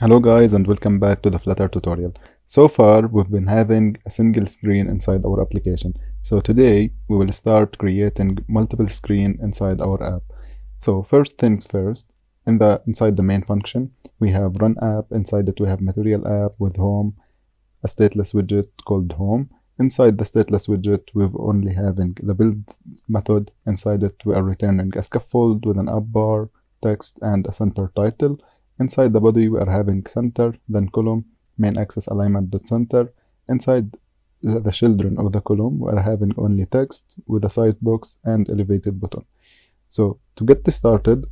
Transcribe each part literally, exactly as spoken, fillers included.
Hello guys, and welcome back to the Flutter tutorial. So far we've been having a single screen inside our application. So today we will start creating multiple screens inside our app. So first things first, in the inside the main function we have run app. Inside it we have MaterialApp with home, a stateless widget called home. Inside the stateless widget we've only having the build method. Inside it we are returning a scaffold with an app bar, text, and a center title. Inside the body we are having center, then column, main axis alignment dot center. Inside the children of the column we are having only text with a sized box and elevated button. So to get this started,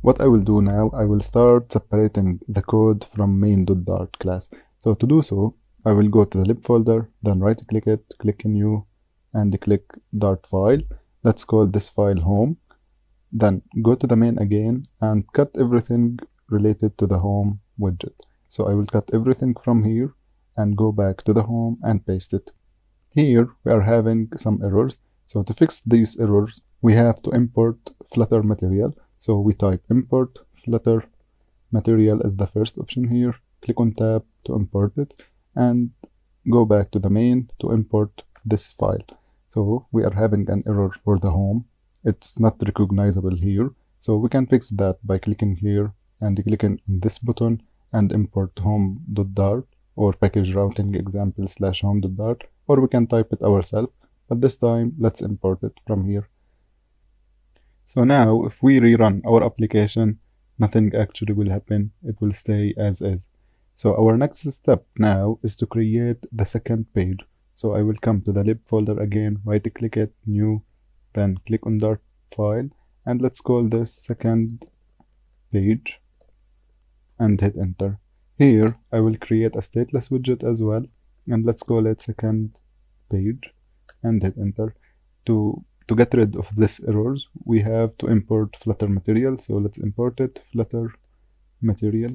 what I will do now, I will start separating the code from main.dart class. So to do so, I will go to the lib folder, then right click it, click new, and click dart file. Let's call this file home. Then go to the main again and cut everything related to the home widget. So I will cut everything from here and go back to the home and paste it. Here we are having some errors. So to fix these errors, we have to import Flutter material. So we type import Flutter material as the first option here. Click on tab to import it and go back to the main to import this file. So we are having an error for the home. It's not recognizable here. So we can fix that by clicking here and clicking on this button and import home.dart or package routing example slash home.dart, or we can type it ourselves, but this time let's import it from here. So now if we rerun our application, nothing actually will happen. It will stay as is. So our next step now is to create the second page. So I will come to the lib folder again, right click it, new, then click on Dart file, and let's call this second page and hit enter. Here I will create a stateless widget as well, and let's call it second page and hit enter. To to get rid of these errors, we have to import Flutter material. So let's import it, Flutter material.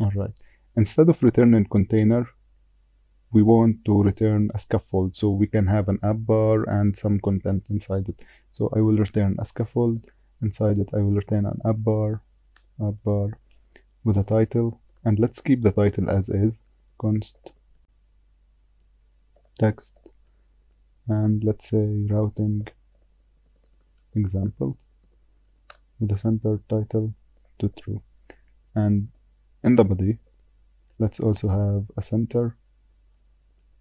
All right. Instead of returning container, we want to return a scaffold so we can have an app bar and some content inside it. So I will return a scaffold. Inside it I will return an app bar, app bar with a title, and let's keep the title as is, const text, and let's say routing example with a center title to true. And in the body let's also have a center,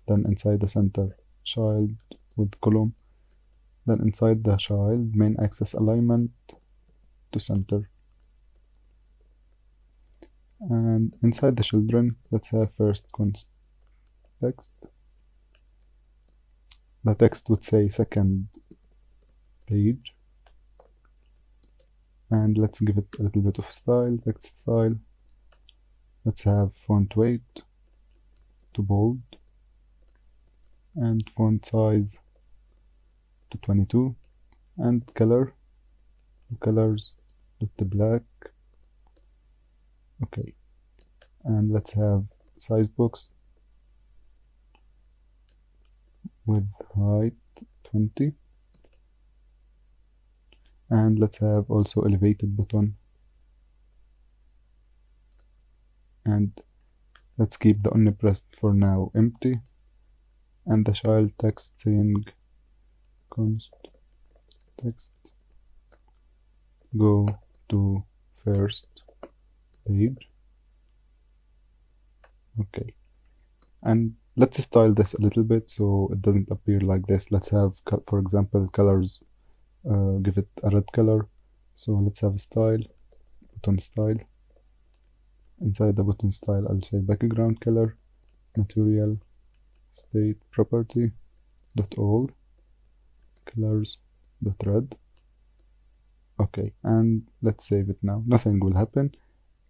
then inside the center child with column, then inside the child main axis alignment to center, and inside the children let's have first const text. The text would say second page, and let's give it a little bit of style, text style. Let's have font weight to bold and font size to twenty-two, and color colors to black. Okay, and let's have size box with height twenty, and let's have also elevated button, and let's keep the onPressed for now empty, and the child text saying const text go to first page. Okay, and let's style this a little bit so it doesn't appear like this. Let's have, for example, colors, uh, give it a red color. So let's have style, button style. Inside the button style I'll say background color, material state property dot all colors dot red. Okay, and let's save it now. Nothing will happen,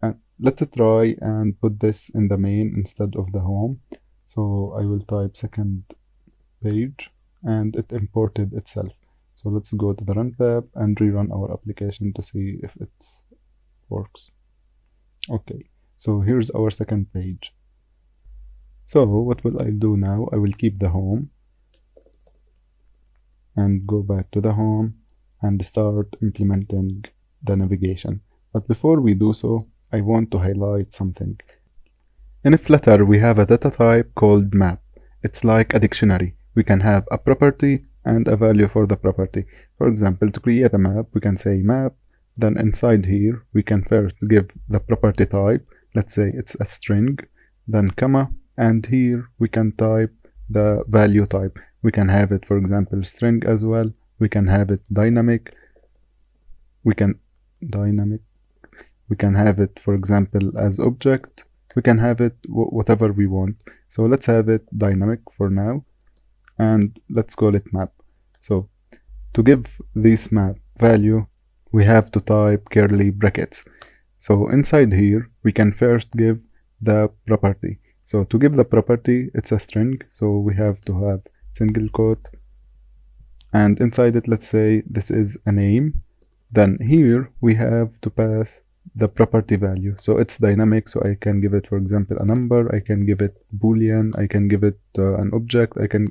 and let's try and put this in the main instead of the home. So I will type second page and it imported itself. So let's go to the run tab and rerun our application to see if it works. Okay, so here's our second page. So what will I do now? I will keep the home and go back to the home and start implementing the navigation. But before we do so, I want to highlight something. In Flutter, we have a data type called map. It's like a dictionary. We can have a property and a value for the property. For example, to create a map, we can say map. Then inside here, we can first give the property type. Let's say it's a string, then comma. And here we can type the value type. We can have it, for example, string as well. We can have it dynamic. We can dynamic. We can have it, for example, as object. We can have it whatever we want. So let's have it dynamic for now. And let's call it map. So to give this map value, we have to type curly brackets. So inside here, we can first give the property. So to give the property, it's a string. So we have to have single quote. And inside it, let's say this is a name. Then here we have to pass the property value. So it's dynamic, so I can give it, for example, a number. I can give it boolean. I can give it uh, an object. I can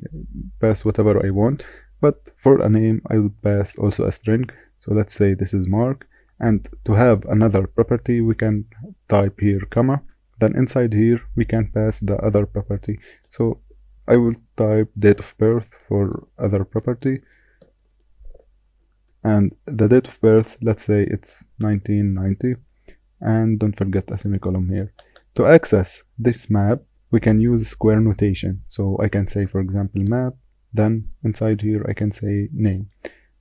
pass whatever I want. But for a name, I would pass also a string. So let's say this is Mark. And to have another property, we can type here comma. Then inside here, we can pass the other property. So I will type date of birth for other property. And the date of birth, let's say it's nineteen ninety. And don't forget a semicolon here. To access this map, we can use square notation. So I can say, for example, map. Then inside here, I can say name.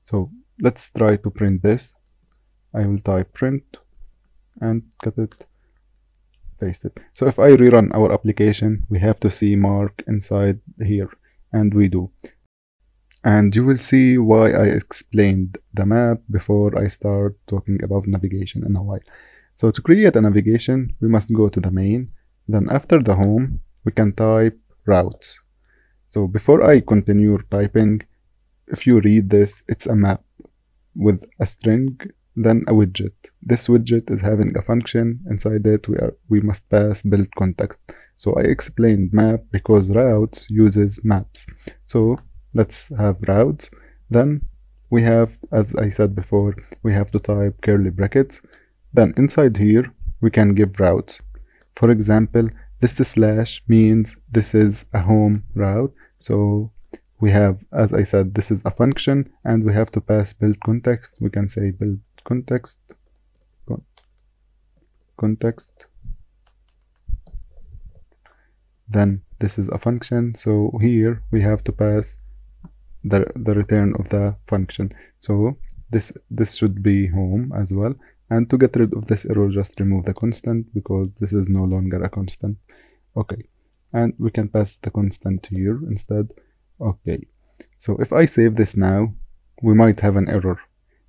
So let's try to print this. I will type print and cut it, paste it. So if I rerun our application, we have to see Mark inside here, and we do. And you will see why I explained the map before I start talking about navigation in a while. So to create a navigation, we must go to the main. Then after the home, we can type routes. So before I continue typing, if you read this, it's a map with a string, then a widget. This widget is having a function. Inside it, we are we must pass build context. So I explained map because routes uses maps. So let's have routes. Then we have, as I said before, we have to type curly brackets. Then inside here, we can give routes. For example, this slash means this is a home route. So we have, as I said, this is a function, and we have to pass build context. We can say build context, con context. Then this is a function. So here we have to pass the, the return of the function. So this, this should be home as well. And to get rid of this error, just remove the constant because this is no longer a constant. Okay. And we can pass the constant here instead. Okay, so if I save this now, we might have an error.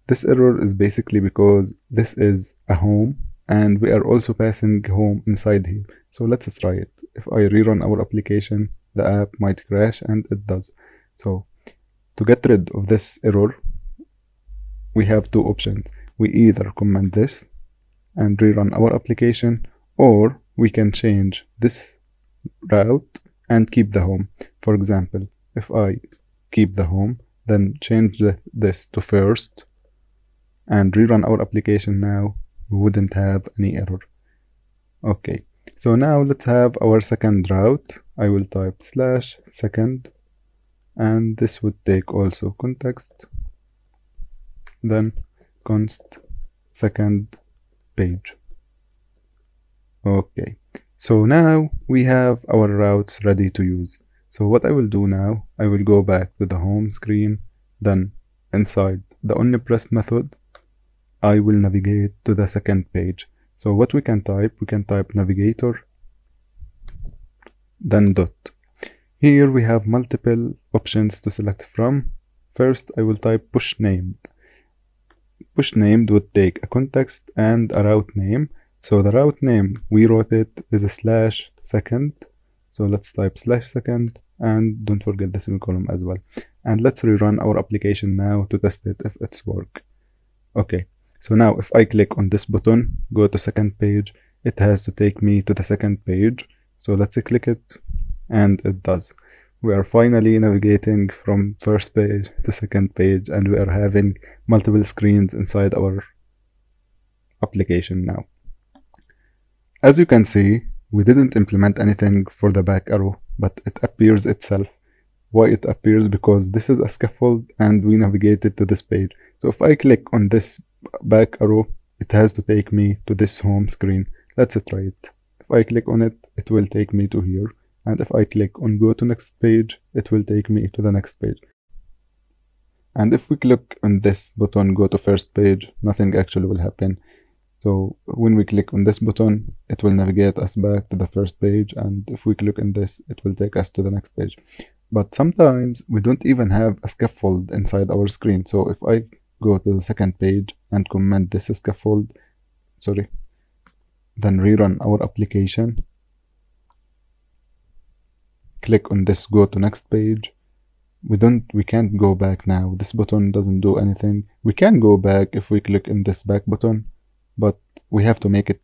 This error is basically because this is a home and we are also passing home inside here. So let's try it. If I rerun our application, the app might crash, and it does. So to get rid of this error, we have two options. We either comment this and rerun our application, or we can change this route and keep the home. For example, if I keep the home, then change the, this to first and rerun our application now, we wouldn't have any error. Okay, so now let's have our second route. I will type slash second, and this would take also context. Then const second page. Okay, so now we have our routes ready to use. So what I will do now, I will go back to the home screen, then inside the onPressed method, I will navigate to the second page. So what we can type, we can type navigator, then dot. Here we have multiple options to select from. First, I will type pushNamed. pushNamed would take a context and a route name. So the route name we wrote it is a slash second. So let's type slash second. And don't forget the semicolon as well. And let's rerun our application now to test it if it's work. Okay, so now if I click on this button, go to second page, it has to take me to the second page. So let's click it, and it does. We are finally navigating from first page to second page, and we are having multiple screens inside our application now. As you can see, we didn't implement anything for the back arrow, but it appears itself. Why it appears? Because this is a scaffold and we navigated to this page. So if I click on this back arrow, it has to take me to this home screen. Let's try it. If I click on it, it will take me to here. And if I click on go to next page, it will take me to the next page. And if we click on this button, go to first page, nothing actually will happen. So when we click on this button, it will navigate us back to the first page. And if we click on this, it will take us to the next page. But sometimes we don't even have a scaffold inside our screen. So if I go to the second page and comment this scaffold, sorry, then rerun our application. Click on this go to next page. We don't we can't go back now. This button doesn't do anything. We can go back if we click in this back button, but we have to make it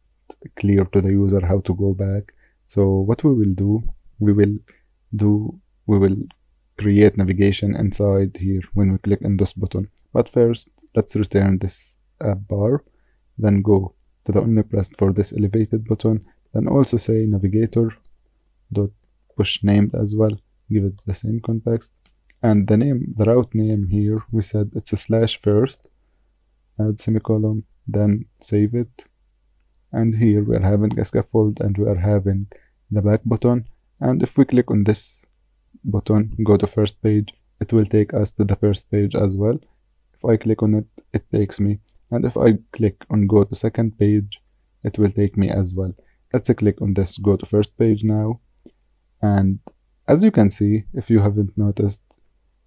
clear to the user how to go back. So what we will do, we will do we will create navigation inside here when we click in this button. But first, let's return this uh, bar, then go to the omnipressed for this elevated button, then also say navigator dot push named as well, give it the same context, and the name, the route name here, we said it's a slash first, add semicolon, then save it. And here we are having a scaffold and we are having the back button. And if we click on this button, go to first page, it will take us to the first page as well. If I click on it, it takes me. And if I click on go to second page, it will take me as well. Let's click on this go to first page now. And as you can see, if you haven't noticed,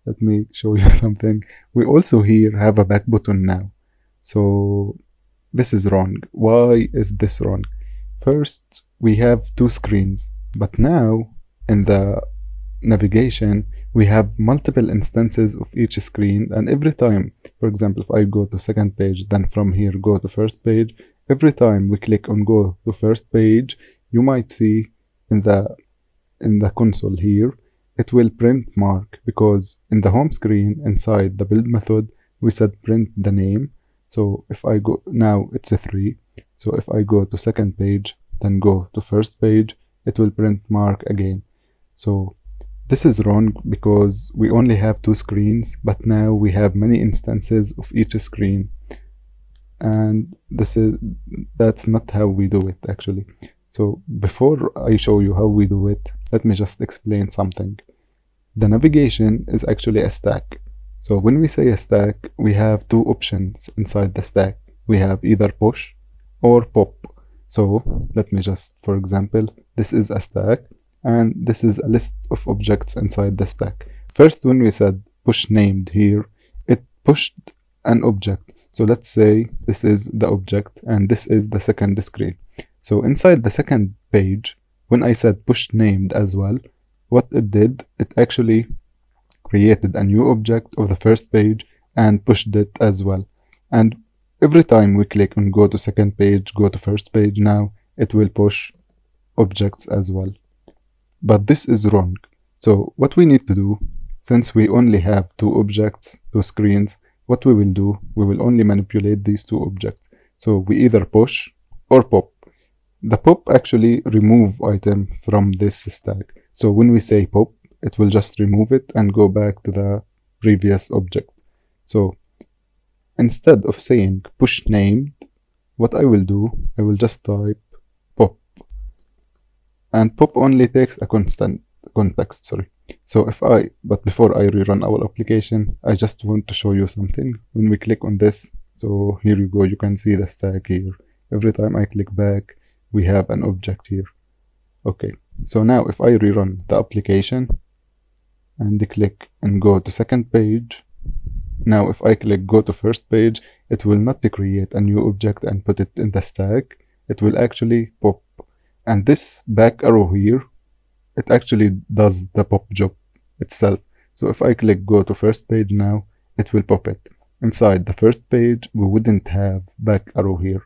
let me show you something. We also here have a back button now. So this is wrong. Why is this wrong? First, we have two screens, but now in the navigation, we have multiple instances of each screen. And every time, for example, if I go to second page, then from here, go to first page, every time we click on go to first page, you might see in the in the console here, it will print mark, because in the home screen inside the build method, we said print the name. So if I go now, it's a three. So if I go to second page, then go to first page, it will print mark again. So this is wrong because we only have two screens, but now we have many instances of each screen. And this is that's not how we do it actually. So before I show you how we do it, let me just explain something. The navigation is actually a stack. So when we say a stack, we have two options inside the stack. We have either push or pop. So let me just, for example, this is a stack and this is a list of objects inside the stack. First, when we said push named here, it pushed an object. So let's say this is the object and this is the second screen. So inside the second page, when I said push named as well, what it did, it actually created a new object of the first page and pushed it as well. And every time we click on go to second page, go to first page now, it will push objects as well. But this is wrong. So what we need to do, since we only have two objects, two screens, what we will do, we will only manipulate these two objects. So we either push or pop. The pop actually remove item from this stack. So when we say pop, it will just remove it and go back to the previous object. So instead of saying push named, what I will do, I will just type pop. And pop only takes a constant context, sorry. So if I, but before I rerun our application, I just want to show you something. When we click on this, so here you go, you can see the stack here. Every time I click back, we have an object here. Okay, so now if I rerun the application and click and go to second page, now if I click go to first page, it will not create a new object and put it in the stack. It will actually pop. And this back arrow here, it actually does the pop job itself. So if I click go to first page now, it will pop it. Inside the first page, we wouldn't have back arrow here.